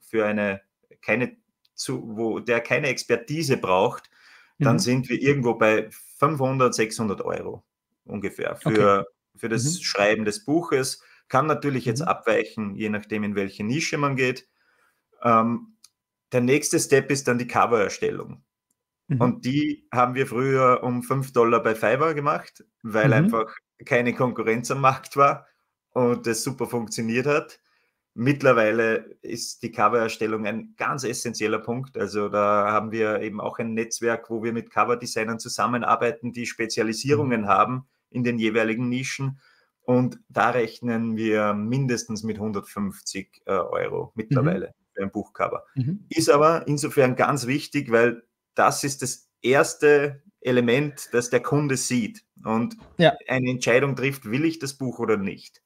für eine, keine, zu, wo, der keine Expertise braucht, mhm. dann sind wir irgendwo bei fünfhundert, sechshundert Euro ungefähr für, okay. für das mhm. Schreiben des Buches. Kann natürlich jetzt mhm. abweichen, je nachdem, in welche Nische man geht. Ähm, der nächste Step ist dann die Covererstellung. Und die haben wir früher um fünf Dollar bei Fiverr gemacht, weil mhm. einfach keine Konkurrenz am Markt war und das super funktioniert hat. Mittlerweile ist die Covererstellung ein ganz essentieller Punkt. Also da haben wir eben auch ein Netzwerk, wo wir mit Coverdesignern zusammenarbeiten, die Spezialisierungen mhm. haben in den jeweiligen Nischen. Und da rechnen wir mindestens mit hundertfünfzig Euro mittlerweile mhm. für ein Buchcover. Mhm. Ist aber insofern ganz wichtig, weil das ist das erste Element, das der Kunde sieht und ja. eine Entscheidung trifft, will ich das Buch oder nicht.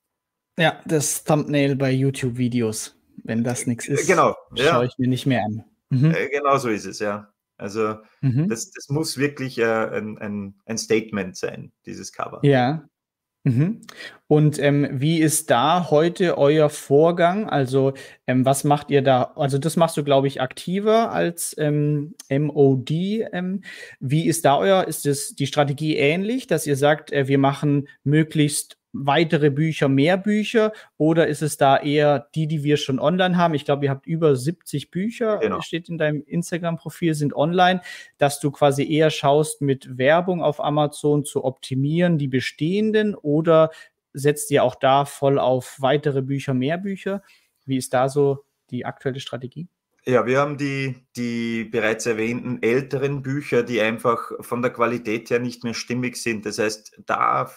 Ja, das Thumbnail bei YouTube-Videos, wenn das nichts ist, genau. ja. schaue ich mir nicht mehr an. Mhm. Genau so ist es, ja. Also mhm. das, das muss wirklich äh, ein, ein, ein Statement sein, dieses Cover. Ja. Und ähm, wie ist da heute euer Vorgang? Also ähm, was macht ihr da? Also das machst du, glaube ich, aktiver als ähm, M O D. Ähm. Wie ist da euer, ist das die Strategie ähnlich, dass ihr sagt, äh, wir machen möglichst weitere Bücher, mehr Bücher? Oder ist es da eher die, die wir schon online haben? Ich glaube, ihr habt über siebzig Bücher, genau. steht in deinem Instagram-Profil, sind online, dass du quasi eher schaust, mit Werbung auf Amazon zu optimieren, die bestehenden, oder setzt ihr auch da voll auf weitere Bücher, mehr Bücher? Wie ist da so die aktuelle Strategie? Ja, wir haben die, die bereits erwähnten älteren Bücher, die einfach von der Qualität her nicht mehr stimmig sind. Das heißt, da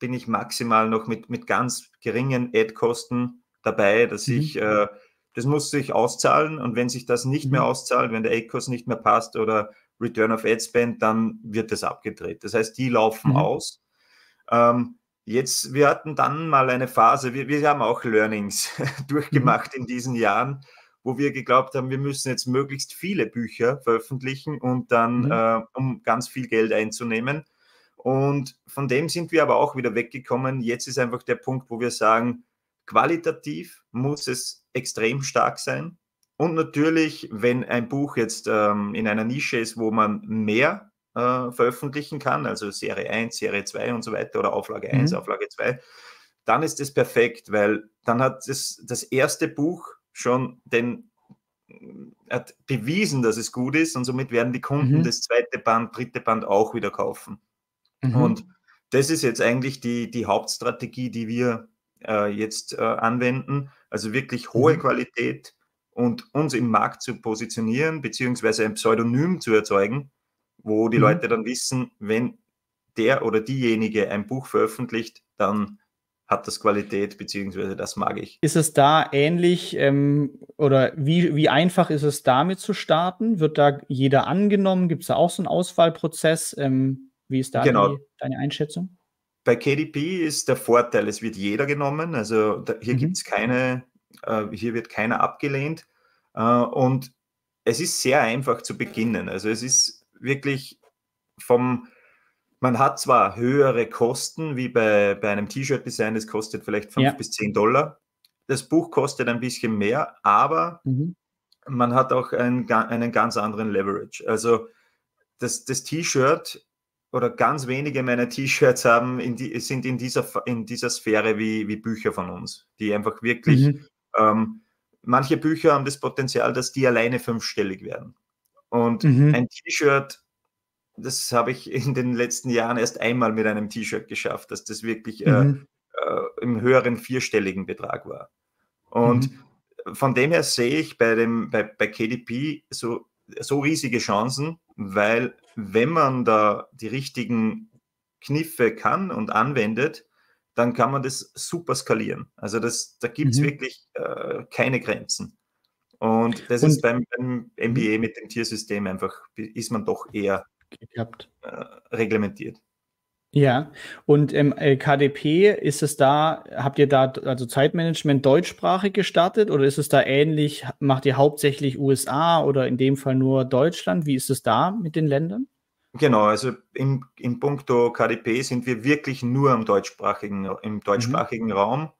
bin ich maximal noch mit, mit ganz geringen Ad-Kosten dabei, dass mhm. ich, äh, das muss sich auszahlen, und wenn sich das nicht mhm. mehr auszahlt, wenn der Ad-Kost nicht mehr passt oder Return of Ad Spend, dann wird das abgedreht. Das heißt, die laufen mhm. aus. Ähm, Jetzt, wir hatten dann mal eine Phase, wir, wir haben auch Learnings durchgemacht in diesen Jahren, wo wir geglaubt haben, wir müssen jetzt möglichst viele Bücher veröffentlichen und dann, mhm. äh, um ganz viel Geld einzunehmen. Und von dem sind wir aber auch wieder weggekommen. Jetzt ist einfach der Punkt, wo wir sagen, qualitativ muss es extrem stark sein. Und natürlich, wenn ein Buch jetzt ähm, in einer Nische ist, wo man mehr äh, veröffentlichen kann, also Serie eins, Serie zwei und so weiter oder Auflage eins, mhm. Auflage zwei, dann ist das perfekt, weil dann hat das, das erste Buch schon den, hat bewiesen, dass es gut ist und somit werden die Kunden mhm. das zweite Band, dritte Band auch wieder kaufen. Mhm. Und das ist jetzt eigentlich die, die Hauptstrategie, die wir äh, jetzt äh, anwenden, also wirklich hohe mhm. Qualität und uns im Markt zu positionieren, beziehungsweise ein Pseudonym zu erzeugen, wo die mhm. Leute dann wissen, wenn der oder diejenige ein Buch veröffentlicht, dann hat das Qualität, beziehungsweise das mag ich. Ist es da ähnlich ähm, oder wie, wie einfach ist es damit zu starten? Wird da jeder angenommen? Gibt es da auch so einen Auswahlprozess? Ähm, wie ist da genau. die, deine Einschätzung? Bei K D P ist der Vorteil, es wird jeder genommen. Also da, hier mhm. gibt es keine... Hier wird keiner abgelehnt und es ist sehr einfach zu beginnen. Also es ist wirklich vom, man hat zwar höhere Kosten wie bei, bei einem T-Shirt-Design, das kostet vielleicht fünf ja. bis zehn Dollar. Das Buch kostet ein bisschen mehr, aber mhm. man hat auch einen, einen ganz anderen Leverage. Also das, das T-Shirt oder ganz wenige meiner T-Shirts haben in die, sind in dieser, in dieser Sphäre wie, wie Bücher von uns, die einfach wirklich... Mhm. Ähm, manche Bücher haben das Potenzial, dass die alleine fünfstellig werden. Und mhm. ein T-Shirt, das habe ich in den letzten Jahren erst einmal mit einem T-Shirt geschafft, dass das wirklich mhm. äh, äh, im höheren vierstelligen Betrag war. Und mhm. von dem her sehe ich bei, dem, bei, bei K D P so, so riesige Chancen, weil wenn man da die richtigen Kniffe kann und anwendet, dann kann man das super skalieren. Also das, da gibt es mhm. wirklich äh, keine Grenzen. Und das und, ist beim, beim M B A mit dem Tiersystem einfach, ist man doch eher äh, reglementiert. Ja, und im ähm, K D P ist es da, habt ihr da also Zeitmanagement deutschsprachig gestartet oder ist es da ähnlich, macht ihr hauptsächlich U S A oder in dem Fall nur Deutschland? Wie ist es da mit den Ländern? Genau, also in, in puncto K D P sind wir wirklich nur im deutschsprachigen, im deutschsprachigen mhm. Raum,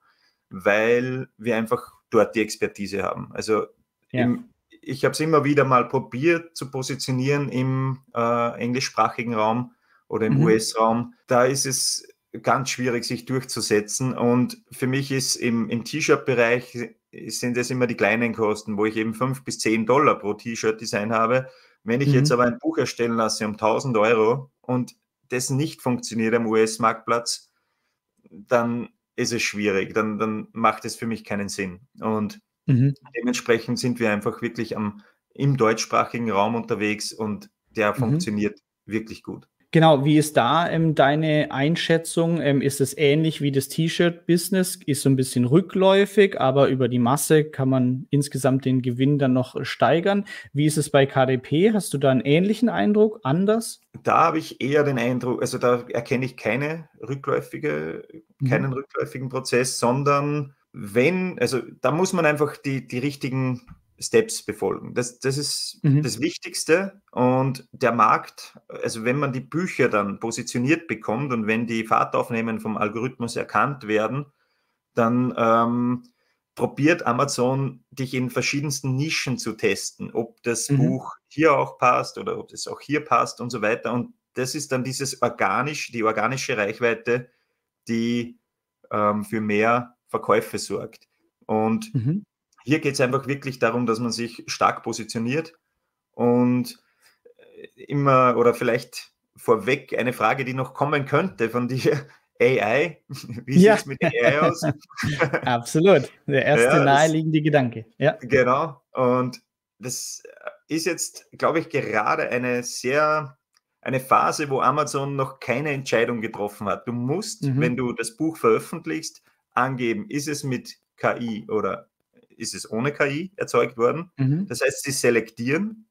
weil wir einfach dort die Expertise haben. Also ja. im, ich habe es immer wieder mal probiert zu positionieren im äh, englischsprachigen Raum oder im mhm. U S-Raum. Da ist es ganz schwierig, sich durchzusetzen. Und für mich ist im, im T-Shirt-Bereich sind es immer die kleinen Kosten, wo ich eben fünf bis zehn Dollar pro T-Shirt-Design habe. Wenn ich mhm. jetzt aber ein Buch erstellen lasse um tausend Euro und das nicht funktioniert am U S-Marktplatz, dann ist es schwierig, dann, dann macht es für mich keinen Sinn. Und mhm. dementsprechend sind wir einfach wirklich am, im deutschsprachigen Raum unterwegs und der funktioniert mhm. wirklich gut. Genau, wie ist da ähm, deine Einschätzung? Ähm, ist es ähnlich wie das T-Shirt-Business? Ist so ein bisschen rückläufig, aber über die Masse kann man insgesamt den Gewinn dann noch steigern. Wie ist es bei K D P? Hast du da einen ähnlichen Eindruck? Anders? Da habe ich eher den Eindruck, also da erkenne ich keine rückläufige, keinen mhm. rückläufigen Prozess, sondern wenn, also da muss man einfach die, die richtigen Steps befolgen. Das, das ist mhm. das Wichtigste und der Markt, also wenn man die Bücher dann positioniert bekommt und wenn die Fahrtaufnahmen vom Algorithmus erkannt werden, dann ähm, probiert Amazon, dich in verschiedensten Nischen zu testen, ob das mhm. Buch hier auch passt oder ob es auch hier passt und so weiter. Und das ist dann dieses organisch, die organische Reichweite, die ähm, für mehr Verkäufe sorgt. Und mhm. hier geht es einfach wirklich darum, dass man sich stark positioniert und immer oder vielleicht vorweg eine Frage, die noch kommen könnte von dir, A I, wie ja. sieht es mit A I aus? Absolut, der erste ja, naheliegende das, Gedanke. Ja. Genau, und das ist jetzt, glaube ich, gerade eine sehr, eine Phase, wo Amazon noch keine Entscheidung getroffen hat. Du musst, mhm. wenn du das Buch veröffentlichst, angeben, ist es mit K I oder ist es ohne K I erzeugt worden. Mhm. Das heißt, sie selektieren.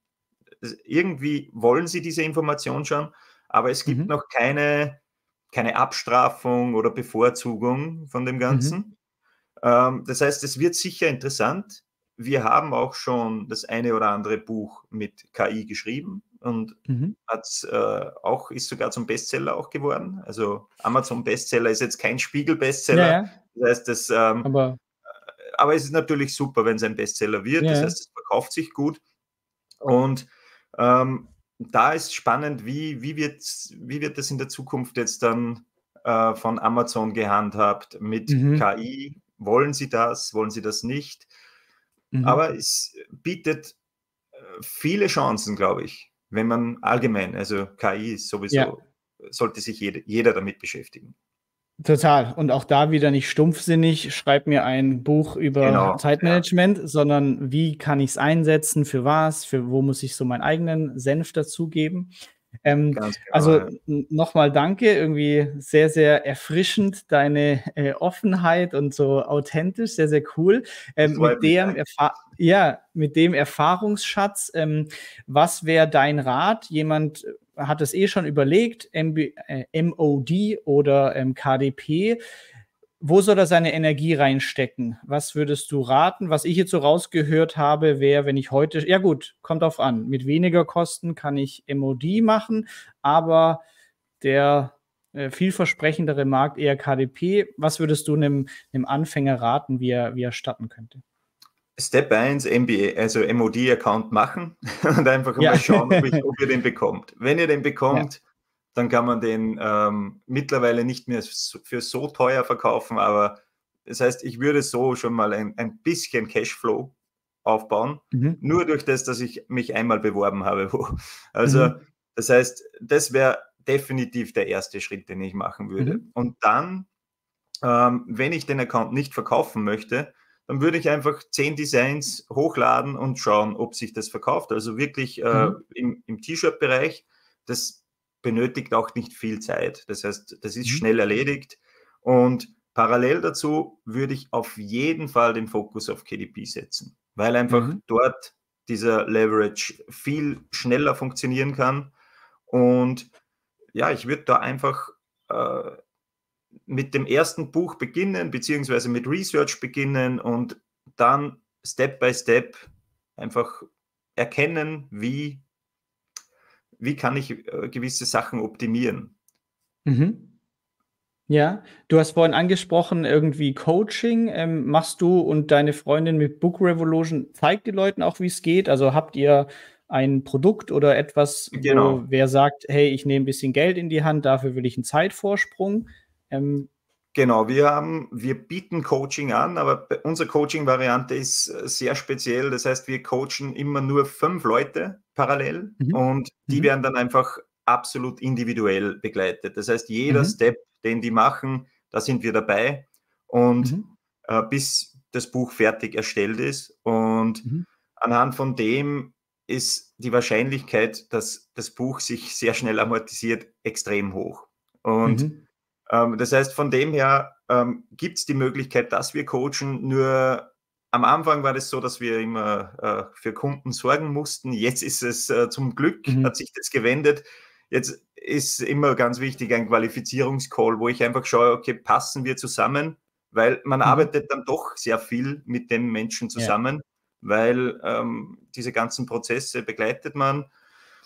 Irgendwie wollen sie diese Information schon, aber es gibt mhm. noch keine keine Abstrafung oder Bevorzugung von dem Ganzen. Mhm. Ähm, das heißt, es wird sicher interessant. Wir haben auch schon das eine oder andere Buch mit K I geschrieben und mhm. hat's, äh, auch, ist sogar zum Bestseller auch geworden. Also Amazon-Bestseller ist jetzt kein Spiegel-Bestseller. Ja, ja. Das heißt, das, ähm, aber, aber es ist natürlich super, wenn es ein Bestseller wird. Ja, das heißt, es verkauft sich gut. Und ähm, da ist spannend, wie, wie, wird, wie wird das in der Zukunft jetzt dann äh, von Amazon gehandhabt mit mhm. K I? Wollen sie das? Wollen sie das nicht? Mhm. Aber es bietet viele Chancen, glaube ich, wenn man allgemein, also K I ist sowieso, ja. sollte sich jeder, jeder damit beschäftigen. Total. Und auch da wieder nicht stumpfsinnig, schreib mir ein Buch über genau. Zeitmanagement, ja. sondern wie kann ich es einsetzen, für was, für wo muss ich so meinen eigenen Senf dazugeben. Ähm, genau, also ja. nochmal danke, irgendwie sehr, sehr erfrischend, deine äh, Offenheit und so authentisch, sehr, sehr cool. Ähm, mit, dem Erfa- ja, mit dem Erfahrungsschatz, ähm, was wäre dein Rat? Jemand hat es eh schon überlegt, M B, äh, M O D oder ähm, K D P, wo soll er seine Energie reinstecken? Was würdest du raten? Was ich jetzt so rausgehört habe, wäre, wenn ich heute, ja gut, kommt drauf an, mit weniger Kosten kann ich M O D machen, aber der äh, vielversprechendere Markt eher K D P. Was würdest du einem, einem Anfänger raten, wie er, wie er starten könnte? Step eins, M B A, also M O D-Account machen und einfach ja. mal schauen, ob, ich, ob ihr den bekommt. Wenn ihr den bekommt, ja. dann kann man den ähm, mittlerweile nicht mehr für so teuer verkaufen, aber das heißt, ich würde so schon mal ein, ein bisschen Cashflow aufbauen, mhm. nur durch das, dass ich mich einmal beworben habe. Wo. Also mhm. das heißt, das wäre definitiv der erste Schritt, den ich machen würde. Mhm. Und dann, ähm, wenn ich den Account nicht verkaufen möchte, dann würde ich einfach zehn Designs hochladen und schauen, ob sich das verkauft. Also wirklich äh, mhm. im, im T-Shirt-Bereich, das benötigt auch nicht viel Zeit. Das heißt, das ist mhm. schnell erledigt. Und parallel dazu würde ich auf jeden Fall den Fokus auf K D P setzen, weil einfach mhm. dort dieser Leverage viel schneller funktionieren kann. Und ja, ich würde da einfach äh, mit dem ersten Buch beginnen, beziehungsweise mit Research beginnen und dann Step by Step einfach erkennen, wie, wie kann ich äh, gewisse Sachen optimieren. Mhm. Ja, du hast vorhin angesprochen, irgendwie Coaching ähm, machst du und deine Freundin mit Book Revolution zeigt den Leuten auch, wie es geht. Also habt ihr ein Produkt oder etwas, genau. wo wer sagt, hey, ich nehme ein bisschen Geld in die Hand, dafür will ich einen Zeitvorsprung. Genau, wir haben, wir bieten Coaching an, aber unsere Coaching-Variante ist sehr speziell. Das heißt, wir coachen immer nur fünf Leute parallel mhm. und die mhm. werden dann einfach absolut individuell begleitet. Das heißt, jeder mhm. Step, den die machen, da sind wir dabei und mhm. äh, bis das Buch fertig erstellt ist. Und mhm. anhand von dem ist die Wahrscheinlichkeit, dass das Buch sich sehr schnell amortisiert, extrem hoch. Und mhm. das heißt, von dem her ähm, gibt es die Möglichkeit, dass wir coachen. Nur am Anfang war das so, dass wir immer äh, für Kunden sorgen mussten. Jetzt ist es äh, zum Glück, mhm. hat sich das gewendet. Jetzt ist immer ganz wichtig ein Qualifizierungscall, wo ich einfach schaue, okay, passen wir zusammen? Weil man mhm. arbeitet dann doch sehr viel mit dem Menschen zusammen, ja. weil ähm, diese ganzen Prozesse begleitet man.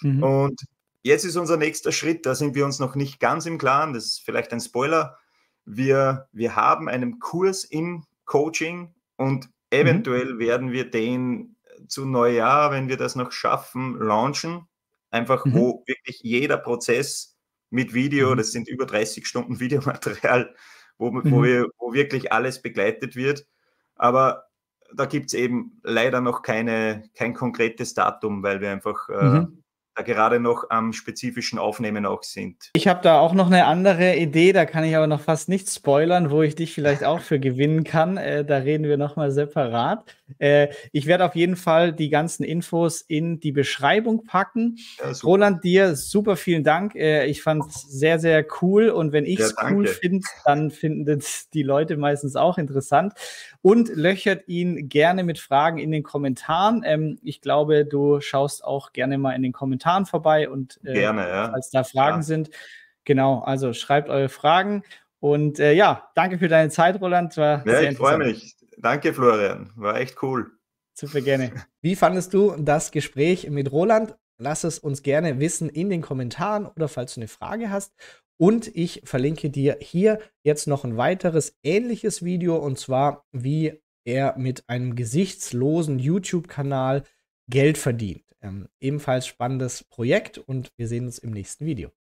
Mhm. Und jetzt ist unser nächster Schritt, da sind wir uns noch nicht ganz im Klaren, das ist vielleicht ein Spoiler. Wir, wir haben einen Kurs im Coaching und eventuell mhm. werden wir den zu Neujahr, wenn wir das noch schaffen, launchen. Einfach, mhm. wo wirklich jeder Prozess mit Video, das sind über dreißig Stunden Videomaterial, wo, mhm. wo, wir, wo wirklich alles begleitet wird. Aber da gibt es eben leider noch keine, kein konkretes Datum, weil wir einfach... Mhm. Äh, da gerade noch am spezifischen Aufnehmen auch sind. Ich habe da auch noch eine andere Idee, da kann ich aber noch fast nichts spoilern, wo ich dich vielleicht auch für gewinnen kann. Äh, da reden wir nochmal separat. Äh, ich werde auf jeden Fall die ganzen Infos in die Beschreibung packen. Ja, Roland, dir super vielen Dank. Äh, ich fand es sehr, sehr cool und wenn ich es ja, cool finde, dann finden das die Leute meistens auch interessant und löchert ihn gerne mit Fragen in den Kommentaren. Ähm, ich glaube, du schaust auch gerne mal in den Kommentaren vorbei und äh, gerne, ja. falls da Fragen ja. sind, Genau, also schreibt eure Fragen. Und äh, ja, danke für deine Zeit, Roland. War ja, sehr ich freue mich. Danke, Florian. War echt cool. Super gerne. Wie fandest du das Gespräch mit Roland? Lass es uns gerne wissen in den Kommentaren oder falls du eine Frage hast. Und ich verlinke dir hier jetzt noch ein weiteres ähnliches Video, und zwar wie er mit einem gesichtslosen YouTube-Kanal Geld verdient. Ähm, ebenfalls spannendes Projekt und wir sehen uns im nächsten Video.